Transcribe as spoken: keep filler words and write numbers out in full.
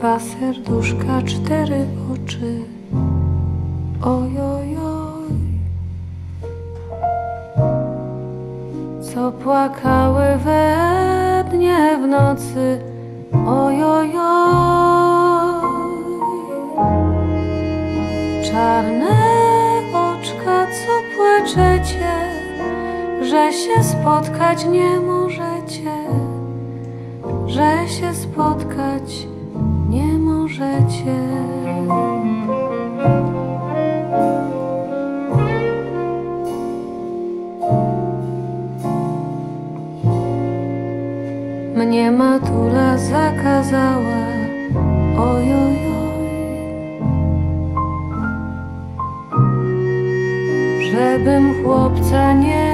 dwa serduszka, cztery oczy. Ojojoj, co płakały we dnie w nocy. Ojojoj, czarne oczka, co płaczecie, że się spotkać nie możecie, że się spotkać nie możecie. Mnie matula zakazała, ojojoj, żebym chłopca nie